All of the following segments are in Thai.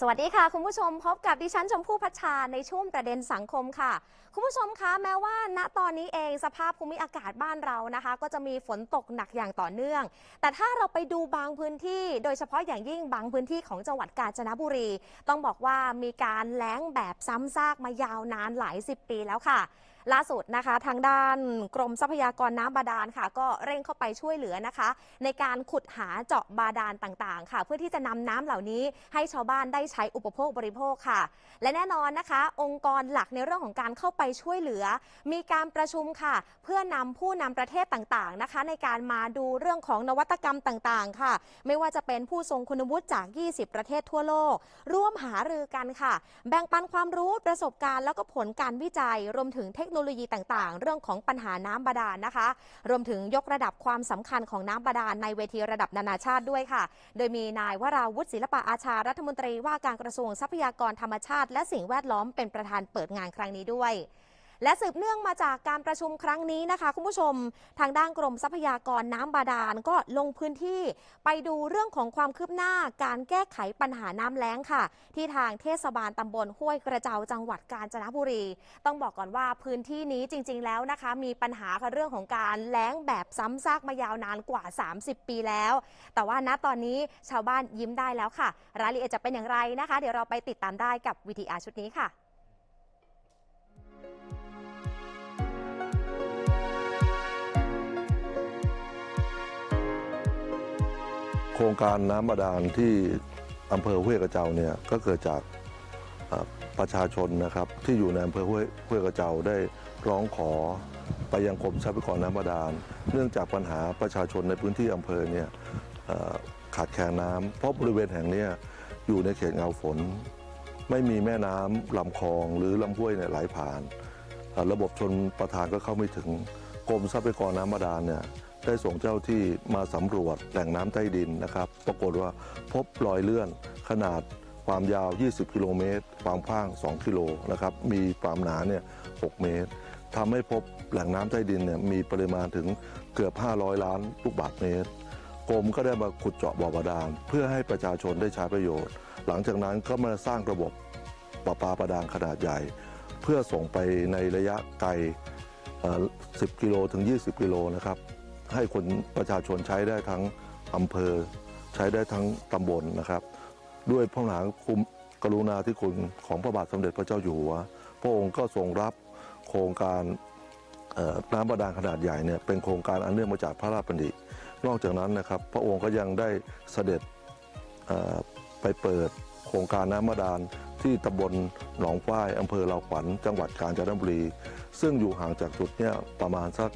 สวัสดีค่ะคุณผู้ชมพบกับดิฉันชมพู่พัชชาในช่วงประเด็นสังคมค่ะคุณผู้ชมคะแม้ว่าณตอนนี้เองสภาพภูมิอากาศบ้านเรานะคะก็จะมีฝนตกหนักอย่างต่อเนื่องแต่ถ้าเราไปดูบางพื้นที่โดยเฉพาะอย่างยิ่งบางพื้นที่ของจังหวัดกาญจนบุรีต้องบอกว่ามีการแล้งแบบซ้ำซากมายาวนานหลายสิบปีแล้วค่ะล่าสุดนะคะทางด้านกรมทรัพยากรน้ำบาดาลค่ะก็เร่งเข้าไปช่วยเหลือนะคะในการขุดหาเจาะบาดาลต่างๆค่ะเพื่อที่จะนำน้ำเหล่านี้ให้ชาวบ้านได้ใช้อุปโภคบริโภคค่ะและแน่นอนนะคะองค์กรหลักในเรื่องของการเข้าไปช่วยเหลือมีการประชุมค่ะเพื่อนำผู้นำประเทศต่างๆนะคะในการมาดูเรื่องของนวัตกรรมต่างๆค่ะไม่ว่าจะเป็นผู้ทรงคุณวุฒิจาก20ประเทศทั่วโลกร่วมหารือกันค่ะแบ่งปันความรู้ประสบการณ์แล้วก็ผลการวิจัยรวมถึงเทคโนโลยีต่างๆเรื่องของปัญหาน้ำบาดาลนะคะรวมถึงยกระดับความสำคัญของน้ำบาดาลในเวทีระดับนานาชาติด้วยค่ะโดยมีนายวราวุฒิศิลปะอาชารัฐมนตรีว่าการกระทรวงทรัพยากรธรรมชาติและสิ่งแวดล้อมเป็นประธานเปิดงานครั้งนี้ด้วยและสืบเนื่องมาจากการประชุมครั้งนี้นะคะคุณผู้ชมทางด้านกรมทรัพยากรน้ำบาดาลก็ลงพื้นที่ไปดูเรื่องของความคืบหน้าการแก้ไขปัญหาน้ำแล้งค่ะที่ทางเทศบาลตำบลห้วยกระเจาจังหวัดกาญจนบุรีต้องบอกก่อนว่าพื้นที่นี้จริงๆแล้วนะคะมีปัญหาเรื่องของการแล้งแบบซ้ำซากมายาวนานกว่า30ปีแล้วแต่ว่าณตอนนี้ชาวบ้านยิ้มได้แล้วค่ะรายละเอียดจะเป็นอย่างไรนะคะเดี๋ยวเราไปติดตามได้กับวิทยาชุดนี้ค่ะโครงการน้ำบาดาลที่อำเภอห้วยกระเจาเนี่ยก็เกิดจากประชาชนนะครับที่อยู่ในอำเภอห้วยกระเจาได้ร้องขอไปยังกรมทรัพยากรน้ำบาดาลเนื่องจากปัญหาประชาชนในพื้นที่อำเภอเนี่ยขาดแคลนน้ำเพราะบริเวณแห่งนี้อยู่ในเขตเงาฝนไม่มีแม่น้ำลำคลองหรือลำห้วยไหลผ่านระบบชลประทานก็เข้าไม่ถึงกรมทรัพยากรน้ำบาดาลเนี่ยได้ส่งเจ้าที่มาสำรวจแหล่งน้ำใต้ดินนะครับปรากฏว่าพบรอยเลื่อนขนาดความยาว20กิโลเมตรความกว้าง2กิโลนะครับมีความหนาเนี่ย6เมตรทำให้พบแหล่งน้ำใต้ดินเนี่ยมีปริมาณถึงเกือบ500ล้านลูกบาศก์เมตรกรมก็ได้มาขุดเจาะบ่อบาดาลเพื่อให้ประชาชนได้ใช้ประโยชน์หลังจากนั้นก็มาสร้างระบบประปาบาดาลขนาดใหญ่เพื่อส่งไปในระยะไกล10กิโลถึง20กิโลนะครับให้คนประชาชนใช้ได้ทั้งอำเภอใช้ได้ทั้งตำบล นะครับด้วยพระมหากรุณาธิคุณของพระบาทสมเด็จพระเจ้าอยู่หัวพระองค์ก็ทรงรับโครงการน้ำบาดาลขนาดใหญ่เนี่ยเป็นโครงการอันเนื่องมาจากพระราชบัญญัตินอกจากนั้นนะครับพระองค์ก็ยังได้เสด็จไปเปิดโครงการน้ำบาดาลที่ตำบลหนองฝ้ายอำเภอลาวขวัญจังหวัดกาญจนบุรีซึ่งอยู่ห่างจากจุดเนี่ยประมาณสัก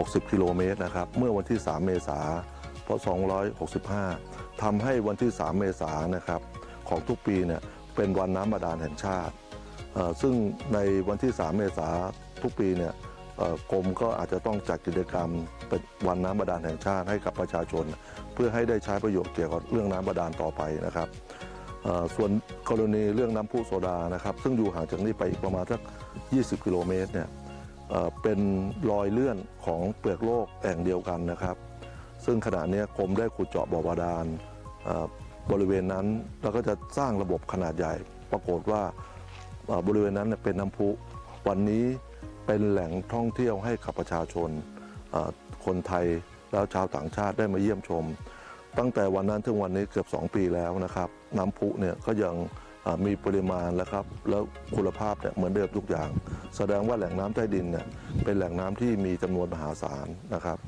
60กิโลเมตรนะครับเมื่อวันที่3เมษายนพ.ศ.2565ทำให้วันที่3เมษายนนะครับของทุกปีเนี่ยเป็นวันน้ำบาดาลแห่งชาติซึ่งในวันที่3เมษายนทุกปีเนี่ยกรมก็อาจจะต้องจัดกิจกรรมเป็นวันน้ำบาดาลแห่งชาติให้กับประชาชนเพื่อให้ได้ใช้ประโยชน์เกี่ยวกับเรื่องน้ำบาดาลต่อไปนะครับส่วนกรณีเรื่องน้ำพุโซดานะครับซึ่งอยู่ห่างจากนี้ไปอีกประมาณสัก20กิโลเมตรเนี่ยเป็นรอยเลื่อนของเปลือกโลกแห่งเดียวกันนะครับซึ่งขณะนี้กรมได้ขุดเจาะบ่อบาดาลบริเวณนั้นแล้วก็จะสร้างระบบขนาดใหญ่ปรากฏว่าบริเวณนั้นเป็นน้ำพุวันนี้เป็นแหล่งท่องเที่ยวให้กับประชาชนคนไทยแล้วชาวต่างชาติได้มาเยี่ยมชมตั้งแต่วันนั้นถึงวันนี้เกือบ2ปีแล้วนะครับน้ำพุเนี่ยก็ยังมีปริมาณแล้วครับแล้วคุณภาพเนี่ยเหมือนเดิมทุกอย่างแสดงว่าแหล่งน้ำใต้ดินเนี่ยเป็นแหล่งน้ำที่มีจำนวนมหาศาลนะครับ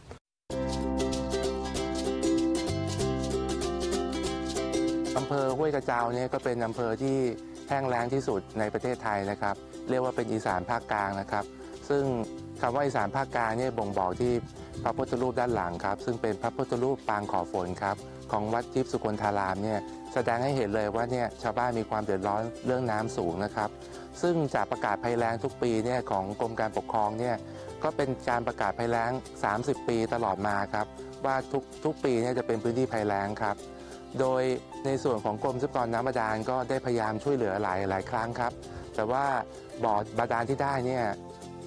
อำเภอห้วยกระเจาเนี่ยก็เป็นอำเภอที่แห้งแล้งที่สุดในประเทศไทยนะครับเรียกว่าเป็นอีสานภาคกลางนะครับซึ่งคำว่าอีสานภาคกลางเนี่ยบ่งบอกที่พระพุทธรูปด้านหลังครับซึ่งเป็นพระพุทธรูปปางขอฝนครับของวัดทิพย์สุคนธารามเนี่ยแสดงให้เห็นเลยว่าเนี่ยชาวบ้านมีความเดือดร้อนเรื่องน้ำสูงนะครับซึ่งจากประกาศภัยแล้งทุกปีเนี่ยของกรมการปกครองเนี่ยก็เป็นการประกาศภัยแล้ง30ปีตลอดมาครับว่าทุกปีเนี่ยจะเป็นพื้นที่ภัยแล้งครับโดยในส่วนของกรมทรัพยากรน้ำบาดาลก็ได้พยายามช่วยเหลือหลายครั้งครับแต่ว่าบ่อบาดาลที่ได้เนี่ย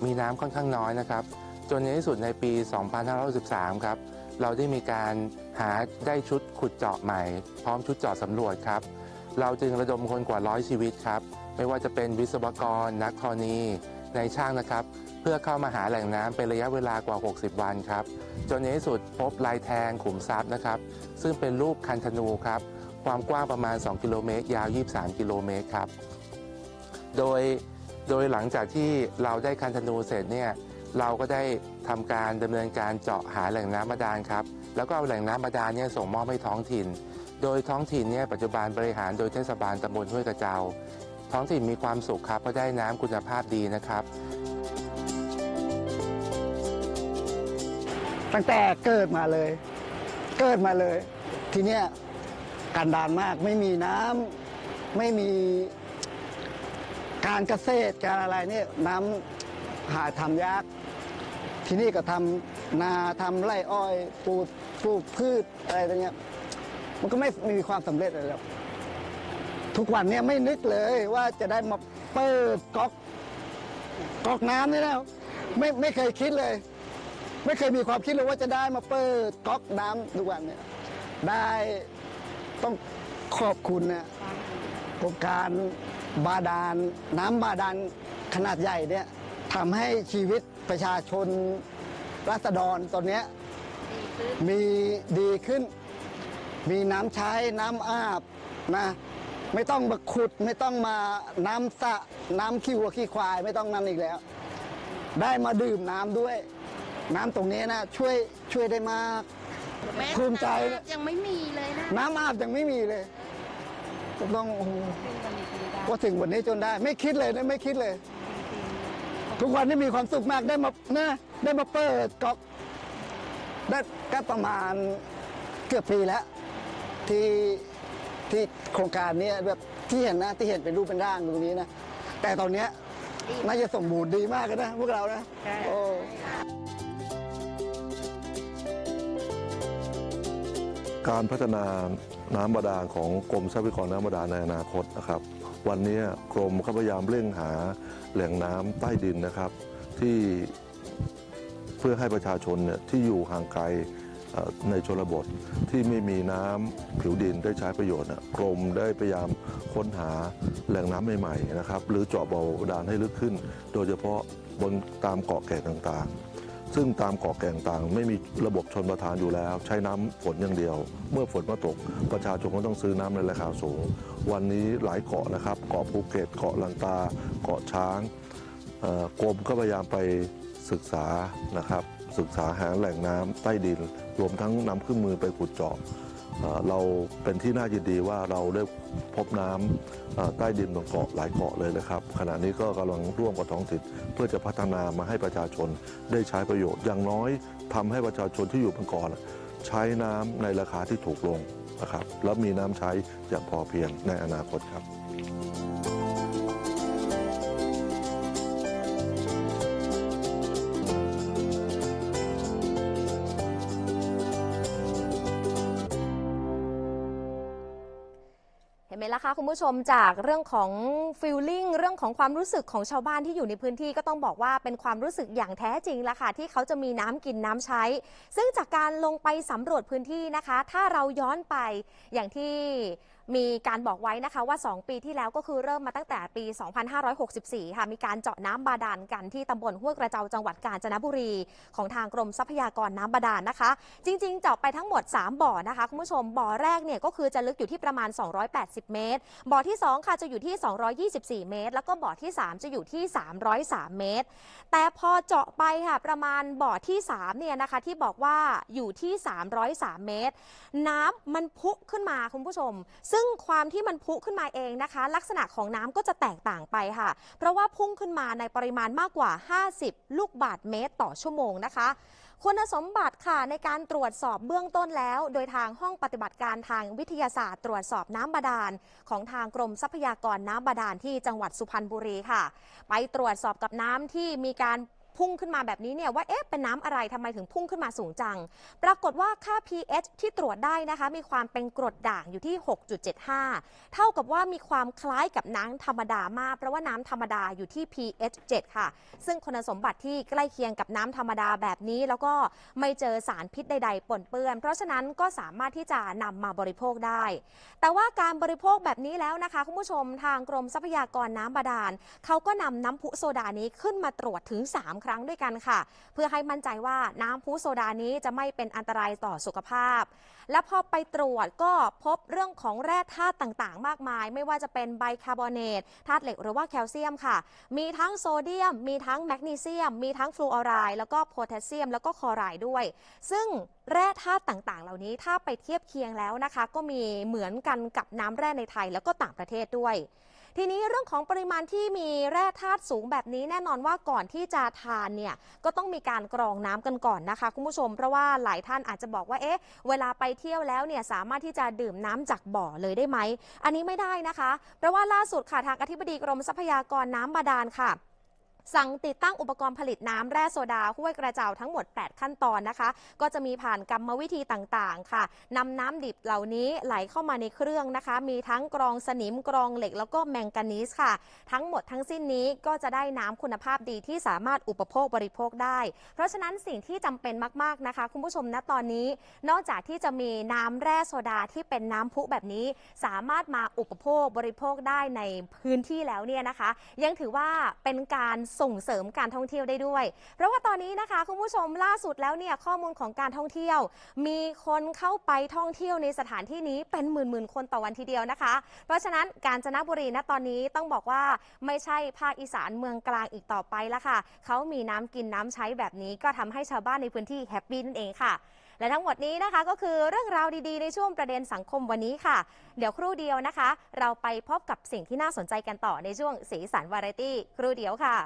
มีน้ำค่อนข้างน้อยนะครับจนในที่สุดในปี 2563 ครับเราได้มีการหาได้ชุดขุดเจาะใหม่พร้อมชุดเจาะสำรวจครับ เราจึงระดมคนกว่า100ชีวิตครับไม่ว่าจะเป็นวิศวกรนักธรณีนายช่างนะครับเพื่อเข้ามาหาแหล่งน้ำเป็นระยะเวลากว่า60วันครับจนในที่สุดพบลายแทงขุมทรัพย์นะครับซึ่งเป็นรูปคันธนูครับความกว้างประมาณ2กิโลเมตรยาว23กิโลเมตรครับโดยหลังจากที่เราได้คันธนูเสร็จเนี่ยเราก็ได้ทำการดำเนินการเจาะหาแหล่งน้ำบาดาลครับแล้วก็เอาแหล่งน้ำบาดาลเนี่ยส่งมอบให้ท้องถิ่นโดยท้องถิ่นเนี่ยปัจจุบันบริหารโดยเทศบาลตำบลห้วยกระเจ้าท้องถิ่นมีความสุขครับเพราะได้น้ำคุณภาพดีนะครับตั้งแต่เกิดมาเลยทีเนี้ยกันดารมากไม่มีน้ำไม่มีการเกษตรการอะไรเนี่ยน้ำหาทำยากที่นี่ก็ทำนาทำไร่อ้อยปลูกพืชอะไรต่างเงี้ยมันก็ไม่มีความสำเร็จอะไรแล้วทุกวันเนี่ยไม่นึกเลยว่าจะได้มาเปิดก๊อกน้ำนี่นะไม่เคยคิดเลยไม่เคยมีความคิดเลยว่าจะได้มาเปิดก๊อกน้ำทุกวันเนี่ยได้ต้องขอบคุณนะโครงการบาดาลน้ำบาดาลขนาดใหญ่เนี่ยทำให้ชีวิตประชาชนราษฎรตอนนี้มีดีขึ้นมีน้ำใช้น้ำอาบนะไม่ต้องมาขุดไม่ต้องมาน้ำสะน้ำขี้วัวขี้ควายไม่ต้องนั่นอีกแล้วได้มาดื่มน้ำด้วยน้ำตรงนี้นะช่วยได้มากภูมิใจยังไม่มีเลยนะน้ำอาบยังไม่มีเลยต้องว่าถึงวันนี้จนได้ไม่คิดเลยนะไม่คิดเลยทุกวันนี้มีความสุขมากได้มาเปิดก๊อกได้ก็ประมาณเกือบปีแล้วที่โครงการนี้แบบที่เห็นเป็นรูปเป็นร่างตรงนี้นะแต่ตอนนี้น่าจะสมบูรณ์ดีมากนะพวกเรานะการพัฒนาน้ำบาดาลของกรมทรัพยากรน้ำบาดาลในอนาคตนะครับวันนี้กรมก็พยายามเร่งหาแหล่งน้ำใต้ดินนะครับที่เพื่อให้ประชาชนเนี่ยที่อยู่ห่างไกลในชนบทที่ไม่มีน้ำผิวดินได้ใช้ประโยชน์กรมได้พยายามค้นหาแหล่งน้ำใหม่ๆนะครับหรือเจาะบ่อบาดาลให้ลึกขึ้นโดยเฉพาะบนตามเกาะแก่งต่างๆซึ่งตามเกาะแก่งต่างไม่มีระบบชลประทานอยู่แล้วใช้น้ำฝนอย่างเดียวเมื่อฝนมาตกประชาชนก็ต้องซื้อน้ำในราคาสูงวันนี้หลายเกาะนะครับเกาะภูเก็ตเกาะลันตาเกาะช้างกรมก็พยายามไปศึกษานะครับศึกษาหาแหล่งน้ำใต้ดินรวมทั้งนำเครื่องมือไปขุดเจาะเราเป็นที่น่ายินดีว่าเราได้พบน้ำใต้ดินบนเกาะหลายเกาะเลยนะครับขณะนี้ก็กำลังร่วมกับท้องถิ่นเพื่อจะพัฒนามาให้ประชาชนได้ใช้ประโยชน์อย่างน้อยทำให้ประชาชนที่อยู่บนเกาะใช้น้ำในราคาที่ถูกลงนะครับแล้วมีน้ำใช้อย่างพอเพียงในอนาคตครับแล้วค่ะคุณผู้ชมจากเรื่องของฟีลลิ่งเรื่องของความรู้สึกของชาวบ้านที่อยู่ในพื้นที่ก็ต้องบอกว่าเป็นความรู้สึกอย่างแท้จริงแล้วค่ะที่เขาจะมีน้ำกินน้ำใช้ซึ่งจากการลงไปสำรวจพื้นที่นะคะถ้าเราย้อนไปอย่างที่มีการบอกไว้นะคะว่า2ปีที่แล้วก็คือเริ่มมาตั้งแต่ปี2564ค่ะมีการเจาะน้ำบาดาลกันที่ตำบลห้วยกระเจ้าจังหวัดกาญจนบุรีของทางกรมทรัพยากรน้ำบาดาลนะคะจริงๆเจาะไปทั้งหมด3บ่อนะคะคุณผู้ชมบ่อแรกเนี่ยก็คือจะลึกอยู่ที่ประมาณ280เมตรบ่อที่2ค่ะจะอยู่ที่224เมตรแล้วก็บ่อที่3จะอยู่ที่303เมตรแต่พอเจาะไปค่ะประมาณบ่อที่3เนี่ยนะคะที่บอกว่าอยู่ที่303เมตรน้ำมันพุขึ้นมาคุณผู้ชมซึ่งความที่มันพุ่งขึ้นมาเองนะคะลักษณะของน้ำก็จะแตกต่างไปค่ะเพราะว่าพุ่งขึ้นมาในปริมาณมากกว่า50ลูกบาศก์เมตรต่อชั่วโมงนะคะคุณสมบัติค่ะในการตรวจสอบเบื้องต้นแล้วโดยทางห้องปฏิบัติการทางวิทยาศาสตร์ตรวจสอบน้ำบาดาลของทางกรมทรัพยากรน้ำบาดาลที่จังหวัดสุพรรณบุรีค่ะไปตรวจสอบกับน้ำที่มีการ พุ่งขึ้นมาแบบนี้เนี่ยว่าเอ๊ะเป็นน้ำอะไรทำไมถึงพุ่งขึ้นมาสูงจังปรากฏว่าค่า pH ที่ตรวจได้นะคะมีความเป็นกรดด่างอยู่ที่ 6.75 เท่ากับว่ามีความคล้ายกับน้ำธรรมดามากเพราะว่าน้ำธรรมดาอยู่ที่ pH 7 ค่ะซึ่งคุณสมบัติที่ใกล้เคียงกับน้ำธรรมดาแบบนี้แล้วก็ไม่เจอสารพิษใดๆปนเปื้อนเพราะฉะนั้นก็สามารถที่จะนำมาบริโภคได้แต่ว่าการบริโภคแบบนี้แล้วนะคะคุณผู้ชมทางกรมทรัพยากรน้ำบาดาลเขาก็นำน้ำพุโซดานี้ขึ้นมาตรวจถึง3 ครั้งด้วยกันค่ะเพื่อให้มั่นใจว่าน้ำพุโซดานี้จะไม่เป็นอันตรายต่อสุขภาพและพอไปตรวจก็พบเรื่องของแร่ธาตุต่างๆมากมายไม่ว่าจะเป็นไบคาร์บอเนตธาตุเหล็กหรือว่าแคลเซียมค่ะมีทั้งโซเดียมมีทั้งแมกนีเซียมมีทั้งฟลูออไรด์แล้วก็โพแทสเซียมแล้วก็คลอไรด์ด้วยซึ่งแร่ธาตุต่างๆเหล่านี้ถ้าไปเทียบเคียงแล้วนะคะก็มีเหมือนกันกับน้ำแร่ในไทยแล้วก็ต่างประเทศด้วยทีนี้เรื่องของปริมาณที่มีแร่ธาตุสูงแบบนี้แน่นอนว่าก่อนที่จะทานเนี่ยก็ต้องมีการกรองน้ำกันก่อนนะคะคุณผู้ชมเพราะว่าหลายท่านอาจจะบอกว่าเอ๊ะเวลาไปเที่ยวแล้วเนี่ยสามารถที่จะดื่มน้ำจากบ่อเลยได้ไหมอันนี้ไม่ได้นะคะเพราะว่าล่าสุดค่ะทางอธิบดีกรมทรัพยากรน้ำบาดาลค่ะสั่งติดตั้งอุปกรณ์ผลิตน้ำแร่โซดาห้วยกระเจ้าทั้งหมด8ขั้นตอนนะคะก็จะมีผ่านกรรมวิธีต่างๆค่ะนำน้ำดิบเหล่านี้ไหลเข้ามาในเครื่องนะคะมีทั้งกรองสนิมกรองเหล็กแล้วก็แมงกานีสค่ะทั้งหมดทั้งสิ้นนี้ก็จะได้น้ำคุณภาพดีที่สามารถอุปโภคบริโภคได้เพราะฉะนั้นสิ่งที่จำเป็นมากๆนะคะคุณผู้ชมณตอนนี้นอกจากที่จะมีน้ำแร่โซดาที่เป็นน้ำพุแบบนี้สามารถมาอุปโภคบริโภคได้ในพื้นที่แล้วเนี่ยนะคะยังถือว่าเป็นการส่งเสริมการท่องเที่ยวได้ด้วยเพราะว่าตอนนี้นะคะคุณผู้ชมล่าสุดแล้วเนี่ยข้อมูลของการท่องเที่ยวมีคนเข้าไปท่องเที่ยวในสถานที่นี้เป็นหมื่นๆคนต่อวันทีเดียวนะคะเพราะฉะนั้นกาญจนบุรีณตอนนี้ต้องบอกว่าไม่ใช่ภาคอีสานเมืองกลางอีกต่อไปละค่ะเขามีน้ำกินน้ำใช้แบบนี้ก็ทำให้ชาวบ้านในพื้นที่แฮปปี้นั่นเองค่ะและทั้งหมดนี้นะคะก็คือเรื่องราวดีๆในช่วงประเด็นสังคมวันนี้ค่ะเดี๋ยวครู่เดียวนะคะเราไปพบกับสิ่งที่น่าสนใจกันต่อในช่วงสีสันวาไรตี้ครู่เดียวค่ะ